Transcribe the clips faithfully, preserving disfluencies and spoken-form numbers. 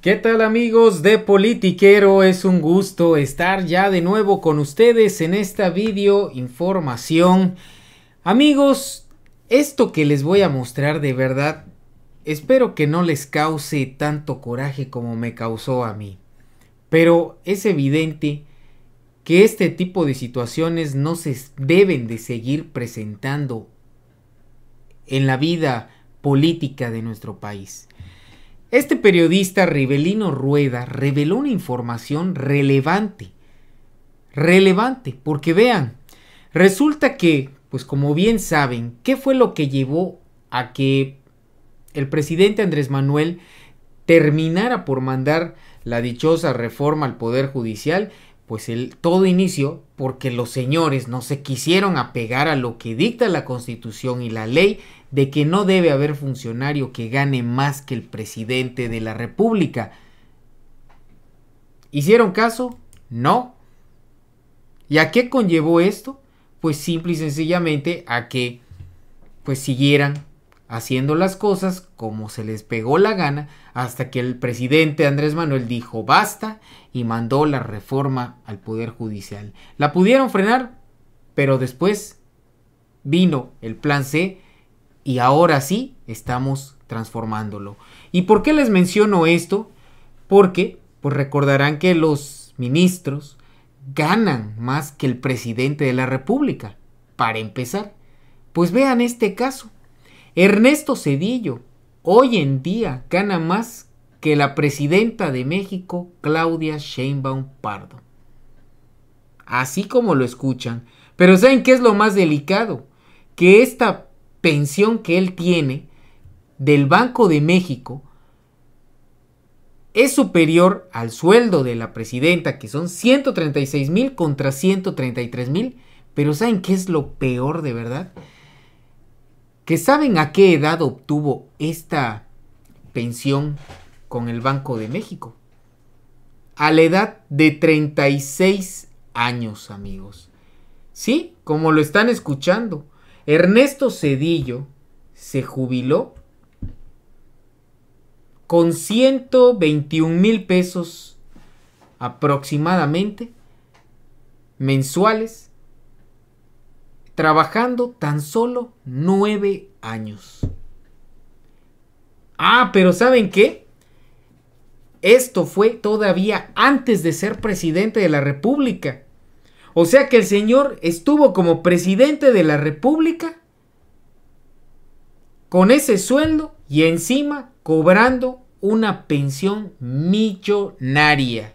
¿Qué tal amigos de Politiquero? Es un gusto estar ya de nuevo con ustedes en esta video información. Amigos, esto que les voy a mostrar de verdad, espero que no les cause tanto coraje como me causó a mí. Pero es evidente que este tipo de situaciones no se deben de seguir presentando en la vida política de nuestro país. Este periodista Rivelino Rueda reveló una información relevante, relevante, porque vean, resulta que, pues como bien saben, ¿qué fue lo que llevó a que el presidente Andrés Manuel terminara por mandar la dichosa reforma al Poder Judicial? Pues el, todo inició porque los señores no se quisieron apegar a lo que dicta la Constitución y la ley, de que no debe haber funcionario que gane más que el presidente de la República. ¿Hicieron caso? No. ¿Y a qué conllevó esto? Pues simple y sencillamente a que pues siguieran haciendo las cosas como se les pegó la gana, hasta que el presidente Andrés Manuel dijo basta y mandó la reforma al Poder Judicial. La pudieron frenar, pero después vino el plan C. Y ahora sí estamos transformándolo. ¿Y por qué les menciono esto? Porque pues recordarán que los ministros ganan más que el presidente de la República, para empezar. Pues vean este caso. Ernesto Zedillo hoy en día gana más que la presidenta de México, Claudia Sheinbaum Pardo. Así como lo escuchan. Pero ¿saben qué es lo más delicado? Que esta pensión que él tiene del Banco de México es superior al sueldo de la presidenta, que son ciento treinta y seis mil contra ciento treinta y tres mil. Pero ¿saben qué es lo peor de verdad? ¿Que saben a qué edad obtuvo esta pensión con el Banco de México? A la edad de treinta y seis años, amigos. Sí, como lo están escuchando. Ernesto Zedillo se jubiló con ciento veintiún mil pesos aproximadamente mensuales, trabajando tan solo nueve años. Ah, pero ¿saben qué? Esto fue todavía antes de ser presidente de la República. O sea que el señor estuvo como presidente de la República con ese sueldo y encima cobrando una pensión millonaria.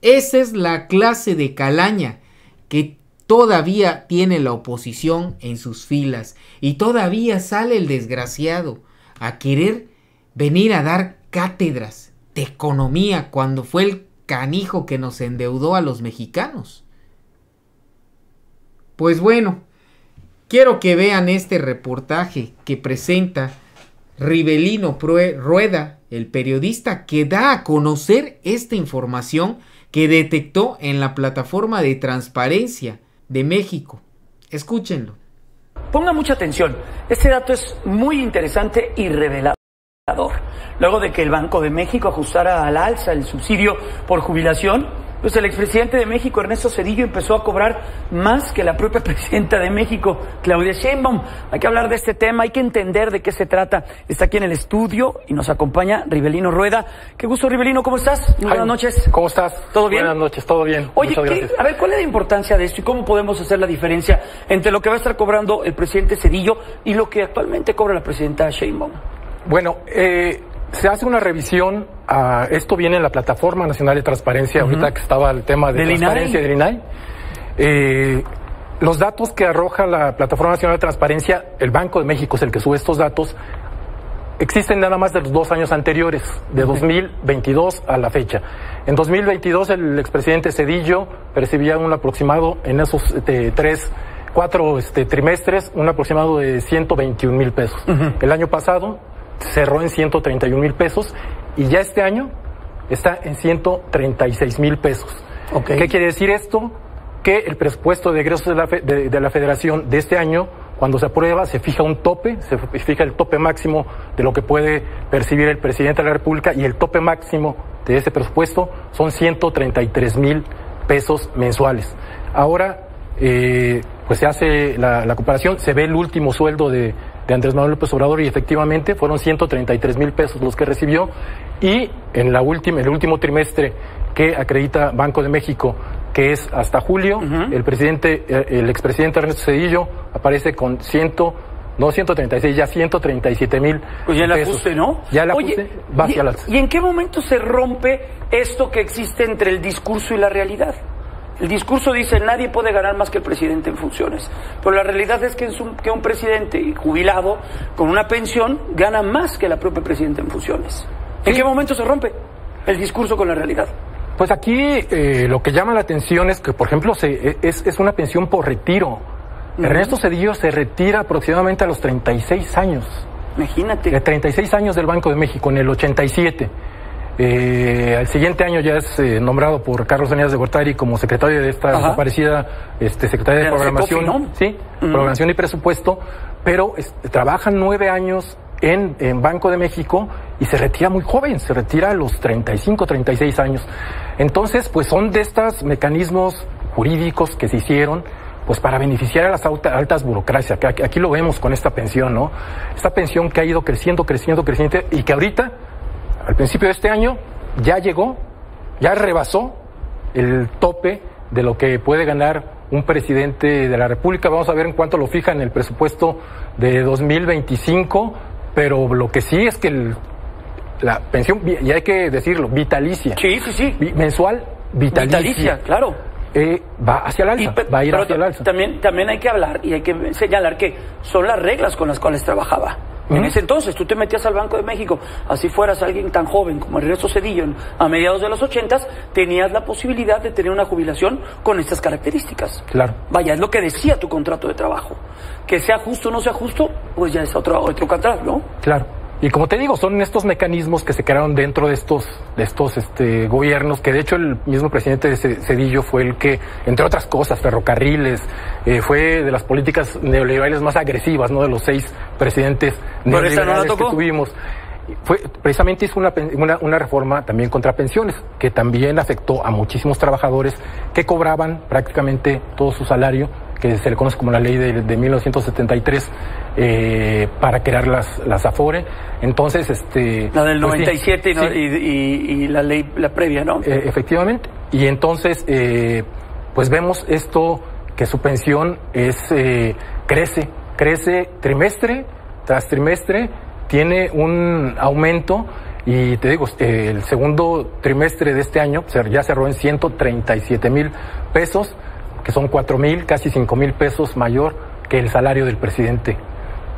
Esa es la clase de calaña que todavía tiene la oposición en sus filas. Y todavía sale el desgraciado a querer venir a dar cátedras de economía cuando fue el canijo que nos endeudó a los mexicanos. Pues bueno, quiero que vean este reportaje que presenta Rivelino Rueda, el periodista que da a conocer esta información que detectó en la Plataforma de Transparencia de México. Escúchenlo. Ponga mucha atención, este dato es muy interesante y revelador. Luego de que el Banco de México ajustara al alza el subsidio por jubilación, pues el expresidente de México, Ernesto Zedillo, empezó a cobrar más que la propia presidenta de México, Claudia Sheinbaum. Hay que hablar de este tema, hay que entender de qué se trata. Está aquí en el estudio y nos acompaña Rivelino Rueda. Qué gusto, Rivelino, ¿cómo estás? Muy buenas noches. ¿Cómo estás? ¿Todo bien? Buenas noches, todo bien. Oye, ¿qué, a ver, ¿cuál es la importancia de esto y cómo podemos hacer la diferencia entre lo que va a estar cobrando el presidente Zedillo y lo que actualmente cobra la presidenta Sheinbaum? Bueno, eh... se hace una revisión, a, esto viene en la Plataforma Nacional de Transparencia, uh-huh. ahorita que estaba el tema de, ¿De transparencia del INAI? Eh, los datos que arroja la Plataforma Nacional de Transparencia, el Banco de México es el que sube estos datos, existen nada más de los dos años anteriores, de uh-huh. dos mil veintidós a la fecha. En dos mil veintidós el expresidente Zedillo percibía un aproximado en esos este, tres... cuatro este, trimestres, un aproximado de ciento veintiún mil pesos. Uh-huh. El año pasado cerró en ciento treinta y un mil pesos y ya este año está en ciento treinta y seis mil pesos. Okay. ¿Qué quiere decir esto? Que el presupuesto de egresos de la, fe, de, de la Federación de este año Cuando se aprueba, se fija un tope, se fija el tope máximo de lo que puede percibir el presidente de la República, y el tope máximo de ese presupuesto son ciento treinta y tres mil pesos mensuales. Ahora, eh, pues se hace la, la comparación, se ve el último sueldo de, de Andrés Manuel López Obrador y efectivamente fueron ciento treinta y tres mil pesos los que recibió, y en la última, el último trimestre que acredita Banco de México, que es hasta julio, uh-huh. el presidente, el expresidente Ernesto Zedillo aparece con ciento, no ciento treinta y seis, ya ciento treinta y siete mil. Pues ya el ajuste, ¿no? Ya el ajuste va hacia la... ¿Y en qué momento se rompe esto que existe entre el discurso y la realidad? El discurso dice, nadie puede ganar más que el presidente en funciones. Pero la realidad es que, es un, que un presidente jubilado con una pensión gana más que la propia presidenta en funciones. ¿En sí. qué momento se rompe el discurso con la realidad? Pues aquí eh, lo que llama la atención es que, por ejemplo, se, es, es una pensión por retiro. Uh-huh. Ernesto Zedillo se retira aproximadamente a los treinta y seis años. Imagínate. De treinta y seis años del Banco de México, en el ochenta y siete. Eh, al siguiente año ya es eh, nombrado por Carlos Salinas de Gortari como secretario de esta Ajá. desaparecida este, Secretaría de, de Programación, C E C O F I, ¿no? Sí, uh-huh. Programación y Presupuesto, pero es, trabaja nueve años en, en Banco de México y se retira muy joven, se retira a los treinta y cinco, treinta y seis años. Entonces, pues son de estos mecanismos jurídicos que se hicieron pues para beneficiar a las alta, altas burocracias, que aquí, aquí lo vemos con esta pensión, ¿no? Esta pensión que ha ido creciendo, creciendo, creciendo, y que ahorita, al principio de este año, ya llegó, ya rebasó el tope de lo que puede ganar un presidente de la República. Vamos a ver en cuánto lo fija en el presupuesto de dos mil veinticinco, pero lo que sí es que el, la pensión, y hay que decirlo, vitalicia. Sí, sí, sí. Mensual, vitalicia. Vitalicia, claro. Eh, va hacia el alza, y, va a ir hacia el alza. También, también hay que hablar y hay que señalar que son las reglas con las cuales trabajaba. En ese entonces, tú te metías al Banco de México, así fueras alguien tan joven como Ernesto Zedillo a mediados de los ochentas, tenías la posibilidad de tener una jubilación con estas características. Claro. Vaya, es lo que decía tu contrato de trabajo. Que sea justo o no sea justo, pues ya es otro, otro contrato, ¿no? Claro. Y como te digo, son estos mecanismos que se crearon dentro de estos, de estos este, gobiernos, que de hecho el mismo presidente Zedillo fue el que, entre otras cosas, ferrocarriles, eh, fue de las políticas neoliberales más agresivas, ¿no? De los seis presidentes neoliberales no que tuvimos. Fue, precisamente hizo una, una, una reforma también contra pensiones, que también afectó a muchísimos trabajadores que cobraban prácticamente todo su salario, que se le conoce como la ley de, de mil novecientos setenta y tres, eh, para crear las, las Afore. Entonces, este... La del noventa y siete, pues, sí, y, no, sí. y, y, y la ley la previa, ¿no? Eh, efectivamente. Y entonces, eh, pues vemos esto, que su pensión es eh, crece, crece trimestre tras trimestre, tiene un aumento, y te digo, eh, el segundo trimestre de este año ya cerró en ciento treinta y siete mil pesos, que son cuatro mil, casi cinco mil pesos mayor que el salario del presidente.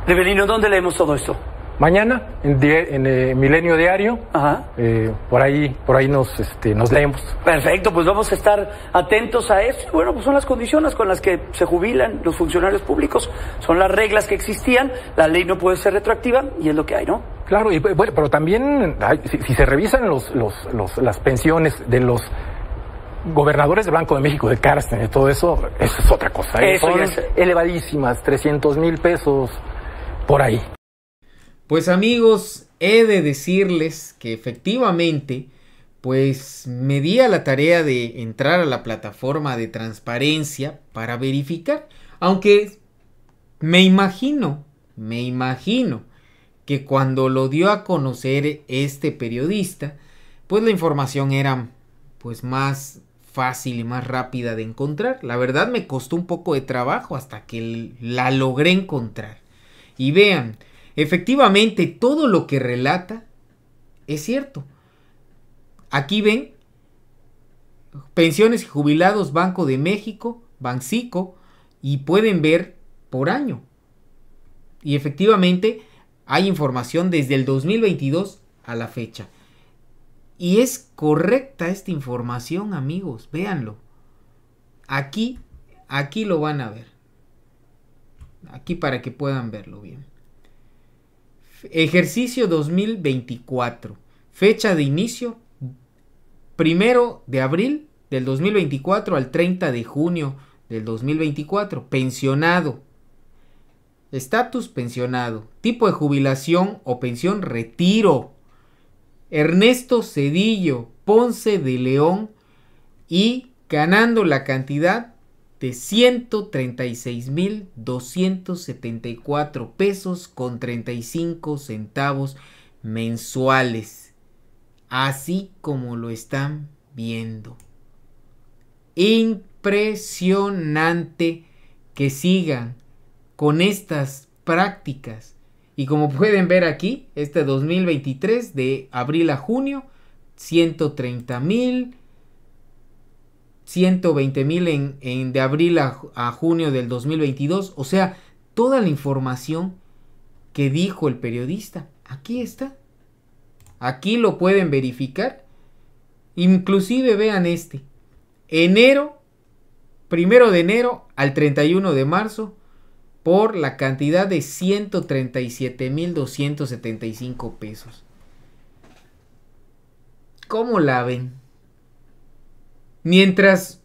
Rivelino, ¿dónde leemos todo esto? Mañana, en, die, en eh, Milenio Diario. Ajá. Eh, por ahí, por ahí nos, este, nos leemos. Perfecto, pues vamos a estar atentos a eso. Bueno, pues son las condiciones con las que se jubilan los funcionarios públicos, son las reglas que existían, la ley no puede ser retroactiva y es lo que hay, ¿no? Claro, y, bueno, pero también hay, si, si se revisan los, los, los, las pensiones de los gobernadores del Banco de México, de Carsten, y todo eso, eso es otra cosa. ¿eh? Eso son es... elevadísimas, trescientos mil pesos, por ahí. Pues amigos, he de decirles que efectivamente, pues me di a la tarea de entrar a la plataforma de transparencia para verificar. Aunque me imagino, me imagino que cuando lo dio a conocer este periodista, pues la información era pues más fácil y más rápida de encontrar. La verdad me costó un poco de trabajo hasta que la logré encontrar. Y vean, efectivamente, todo lo que relata es cierto. Aquí ven, pensiones y jubilados, Banco de México, Banxico, y pueden ver por año. Y efectivamente, hay información desde el dos mil veintidós a la fecha. Y es correcta esta información, amigos, véanlo. Aquí, aquí lo van a ver. Aquí para que puedan verlo bien. Ejercicio dos mil veinticuatro, fecha de inicio primero de abril del dos mil veinticuatro al treinta de junio del dos mil veinticuatro, pensionado estatus pensionado, tipo de jubilación o pensión retiro. Ernesto Zedillo, Ponce de León, y ganando la cantidad de ciento treinta y seis mil doscientos setenta y cuatro pesos con treinta y cinco centavos mensuales. Así como lo están viendo. Impresionante que sigan con estas prácticas. Y como pueden ver aquí, este dos mil veintitrés de abril a junio, ciento treinta mil, ciento veinte mil en, en de abril a, a junio del dos mil veintidós. O sea, toda la información que dijo el periodista, aquí está. Aquí lo pueden verificar. Inclusive vean este. Enero, primero de enero al treinta y uno de marzo, por la cantidad de ciento treinta y siete mil doscientos setenta y cinco pesos. ¿Cómo la ven? Mientras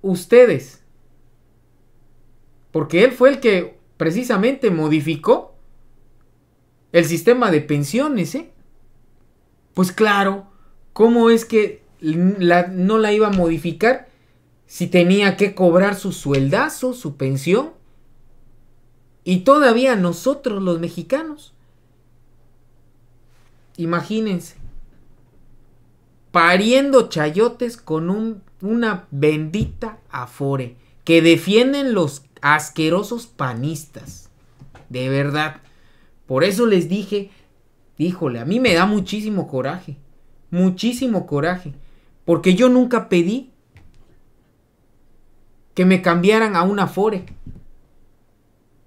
ustedes, porque él fue el que precisamente modificó el sistema de pensiones, ¿eh? Pues claro, ¿cómo es que la, no la iba a modificar si tenía que cobrar su sueldazo, su pensión? Y todavía nosotros los mexicanos. Imagínense, pariendo chayotes con un, una bendita Afore que defienden los asquerosos panistas. De verdad. Por eso les dije, híjole, a mí me da muchísimo coraje, muchísimo coraje, porque yo nunca pedí que me cambiaran a una Afore.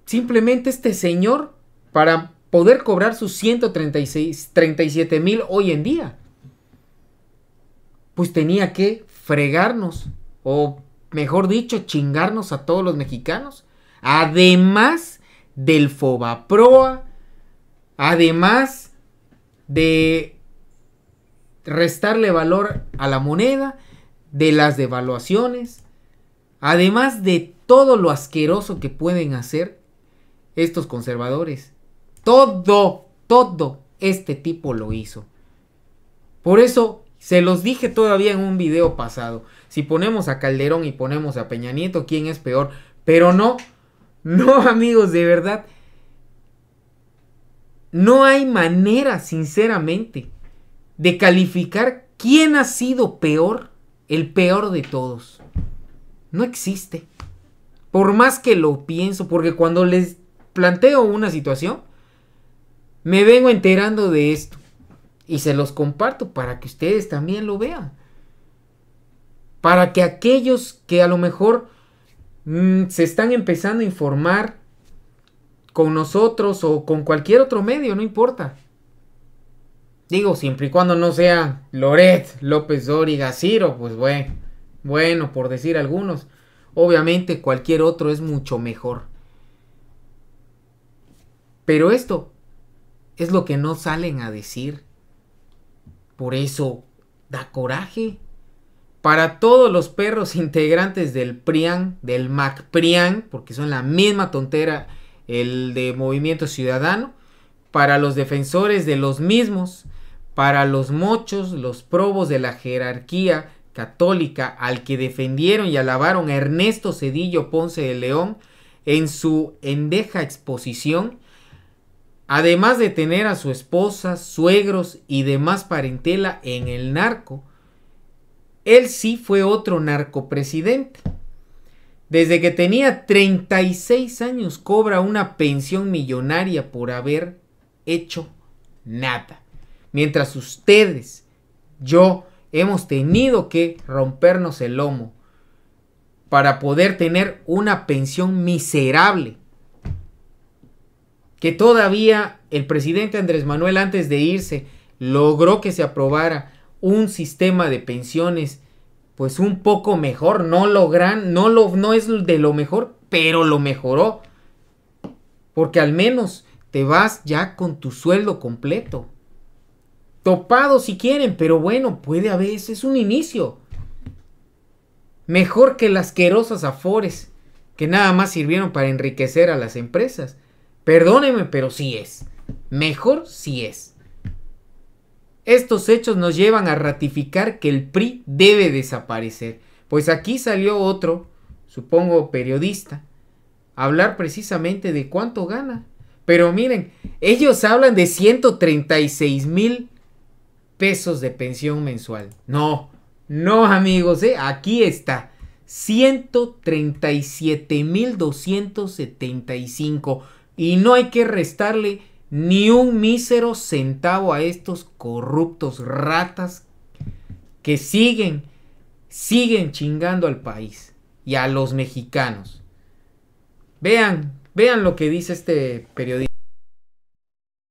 Simplemente este señor, para poder cobrar sus ciento treinta y siete mil hoy en día, pues tenía que fregarnos, o mejor dicho, chingarnos a todos los mexicanos, además del Fobaproa, además de restarle valor a la moneda, de las devaluaciones, además de todo lo asqueroso que pueden hacer estos conservadores. Todo, todo este tipo lo hizo. Por eso se los dije todavía en un video pasado. Si ponemos a Calderón y ponemos a Peña Nieto, ¿quién es peor? Pero no, no, amigos, de verdad. No hay manera, sinceramente, de calificar quién ha sido peor, el peor de todos. No existe. Por más que lo pienso, porque cuando les planteo una situación, me vengo enterando de esto. Y se los comparto para que ustedes también lo vean. Para que aquellos que a lo mejor mmm, se están empezando a informar con nosotros o con cualquier otro medio, no importa. Digo, siempre y cuando no sea Loret, López Dóriga, Ciro, pues bueno, bueno, por decir algunos. Obviamente cualquier otro es mucho mejor. Pero esto es lo que no salen a decir. Por eso da coraje. Para todos los perros integrantes del PRIAN, del MacPRIAN, porque son la misma tontera. El de Movimiento Ciudadano, para los defensores de los mismos, para los mochos, los probos de la jerarquía católica al que defendieron y alabaron a Ernesto Zedillo Ponce de León en su endeja exposición, además de tener a su esposa, suegros y demás parentela en el narco, él sí fue otro narcopresidente. Desde que tenía treinta y seis años cobra una pensión millonaria por haber hecho nada. Mientras ustedes, yo, hemos tenido que rompernos el lomo para poder tener una pensión miserable. Que todavía el presidente Andrés Manuel, antes de irse, logró que se aprobara un sistema de pensiones pues un poco mejor, no lo gran, no, lo, no es de lo mejor, pero lo mejoró. Porque al menos te vas ya con tu sueldo completo. Topado si quieren, pero bueno, puede haber, es un inicio. Mejor que las asquerosas Afores que nada más sirvieron para enriquecer a las empresas. Perdónenme, pero sí es. Mejor sí es. Estos hechos nos llevan a ratificar que el P R I debe desaparecer. Pues aquí salió otro, supongo periodista, a hablar precisamente de cuánto gana. Pero miren, ellos hablan de ciento treinta y seis mil pesos de pensión mensual. No, no amigos, ¿eh? Aquí está. ciento treinta y siete mil doscientos setenta y cinco. Y no hay que restarle ni un mísero centavo a estos corruptos ratas que siguen, siguen chingando al país y a los mexicanos. Vean, vean lo que dice este periodista.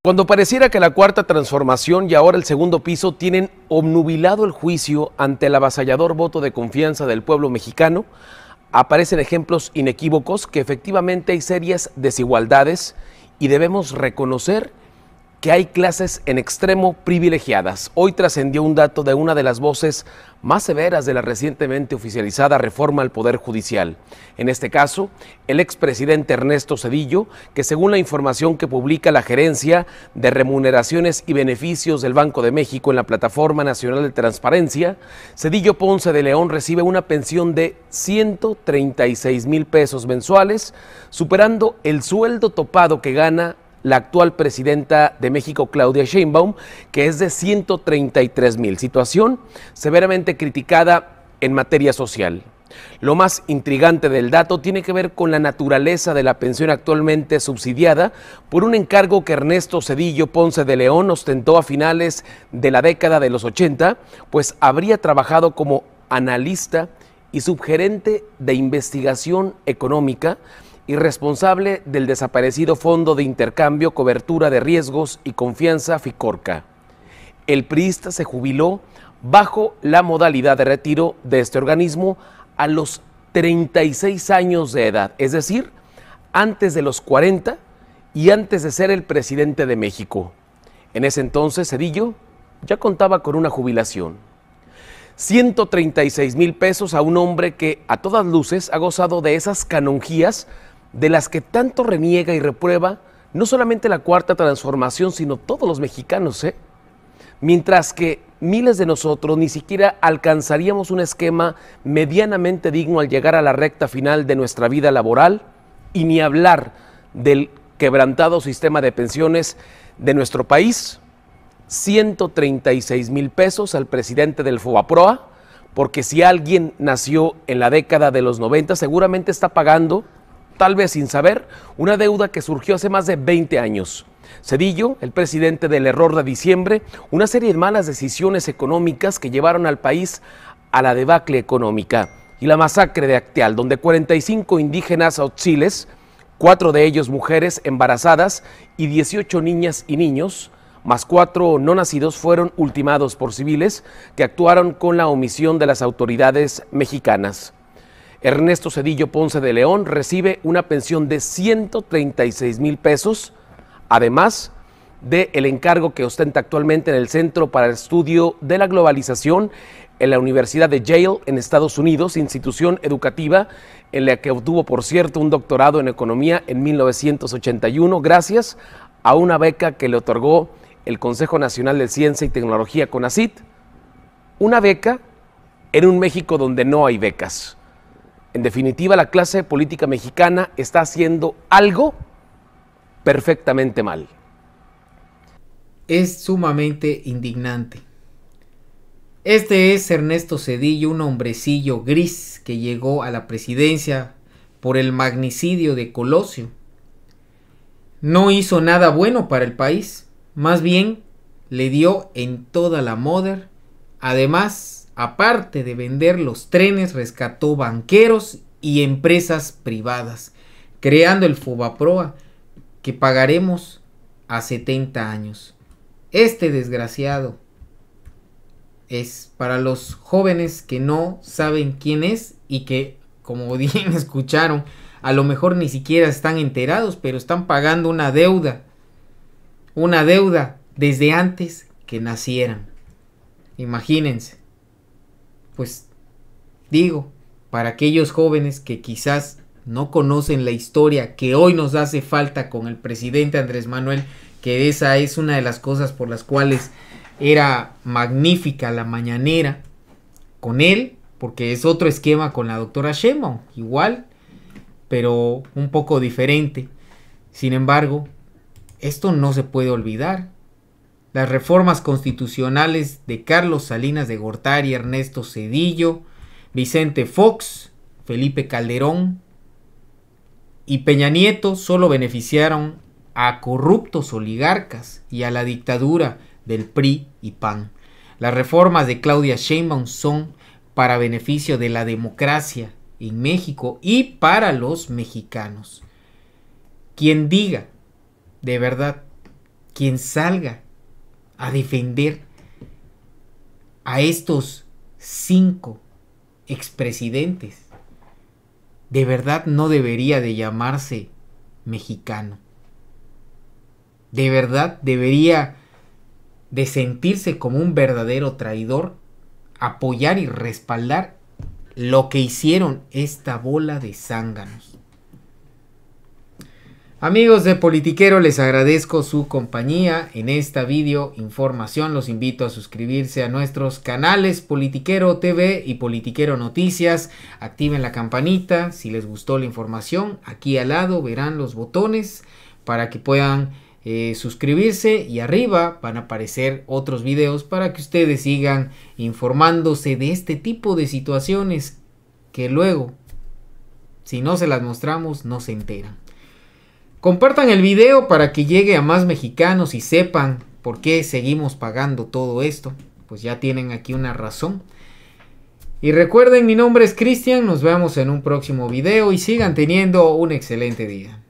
Cuando pareciera que la cuarta transformación y ahora el segundo piso tienen obnubilado el juicio ante el avasallador voto de confianza del pueblo mexicano, aparecen ejemplos inequívocos que efectivamente hay serias desigualdades y debemos reconocer que hay clases en extremo privilegiadas. Hoy trascendió un dato de una de las voces más severas de la recientemente oficializada reforma al Poder Judicial. En este caso, el expresidente Ernesto Zedillo, que según la información que publica la Gerencia de Remuneraciones y Beneficios del Banco de México en la Plataforma Nacional de Transparencia, Zedillo Ponce de León recibe una pensión de ciento treinta y seis mil pesos mensuales, superando el sueldo topado que gana la actual presidenta de México, Claudia Sheinbaum, que es de ciento treinta y tres mil, situación severamente criticada en materia social. Lo más intrigante del dato tiene que ver con la naturaleza de la pensión actualmente subsidiada por un encargo que Ernesto Zedillo Ponce de León ostentó a finales de la década de los ochenta, pues habría trabajado como analista y subgerente de investigación económica y responsable del desaparecido Fondo de Intercambio, Cobertura de Riesgos y Confianza, FICORCA. El priista se jubiló bajo la modalidad de retiro de este organismo a los treinta y seis años de edad, es decir, antes de los cuarenta y antes de ser el presidente de México. En ese entonces, Zedillo ya contaba con una jubilación. ciento treinta y seis mil pesos a un hombre que, a todas luces, ha gozado de esas canonjías de las que tanto reniega y reprueba no solamente la cuarta transformación, sino todos los mexicanos, ¿eh? Mientras que miles de nosotros ni siquiera alcanzaríamos un esquema medianamente digno al llegar a la recta final de nuestra vida laboral, y ni hablar del quebrantado sistema de pensiones de nuestro país. ciento treinta y seis mil pesos al presidente del Fobaproa, porque si alguien nació en la década de los noventa, seguramente está pagando, tal vez sin saber, una deuda que surgió hace más de veinte años. Zedillo, el presidente del error de diciembre, una serie de malas decisiones económicas que llevaron al país a la debacle económica y la masacre de Acteal, donde cuarenta y cinco indígenas aotziles, cuatro de ellos mujeres embarazadas y dieciocho niñas y niños, más cuatro no nacidos, fueron ultimados por civiles que actuaron con la omisión de las autoridades mexicanas. Ernesto Zedillo Ponce de León recibe una pensión de ciento treinta y seis mil pesos, además del encargo que ostenta actualmente en el Centro para el Estudio de la Globalización en la Universidad de Yale en Estados Unidos, institución educativa en la que obtuvo, por cierto, un doctorado en economía en mil novecientos ochenta y uno, gracias a una beca que le otorgó el Consejo Nacional de Ciencia y Tecnología, CONACYT, una beca en un México donde no hay becas. En definitiva, la clase política mexicana está haciendo algo perfectamente mal. Es sumamente indignante. Este es Ernesto Zedillo, un hombrecillo gris que llegó a la presidencia por el magnicidio de Colosio. No hizo nada bueno para el país. Más bien, le dio en toda la moda. Además, aparte de vender los trenes, rescató banqueros y empresas privadas, creando el Fobaproa, que pagaremos a setenta años. Este desgraciado es, para los jóvenes que no saben quién es y que, como bien escucharon, a lo mejor ni siquiera están enterados, pero están pagando una deuda. Una deuda desde antes que nacieran. Imagínense. Pues digo, para aquellos jóvenes que quizás no conocen la historia que hoy nos hace falta con el presidente Andrés Manuel, que esa es una de las cosas por las cuales era magnífica La Mañanera con él, porque es otro esquema con la doctora Sheinbaum, igual, pero un poco diferente. Sin embargo, esto no se puede olvidar. Las reformas constitucionales de Carlos Salinas de Gortari, Ernesto Zedillo, Vicente Fox, Felipe Calderón y Peña Nieto solo beneficiaron a corruptos oligarcas y a la dictadura del P R I y P A N. Las reformas de Claudia Sheinbaum son para beneficio de la democracia en México y para los mexicanos. Quien diga, de verdad, quien salga a defender a estos cinco expresidentes, de verdad no debería de llamarse mexicano. De verdad debería de sentirse como un verdadero traidor, apoyar y respaldar lo que hicieron esta bola de zánganos. Amigos de Politiquero, les agradezco su compañía en esta video información. Los invito a suscribirse a nuestros canales Politiquero T V y Politiquero Noticias. Activen la campanita. Si les gustó la información, aquí al lado verán los botones para que puedan eh, suscribirse, y arriba van a aparecer otros videos para que ustedes sigan informándose de este tipo de situaciones que luego, si no se las mostramos, no se enteran. Compartan el video para que llegue a más mexicanos y sepan por qué seguimos pagando todo esto. Pues ya tienen aquí una razón. Y recuerden, mi nombre es Cristian. Nos vemos en un próximo video y sigan teniendo un excelente día.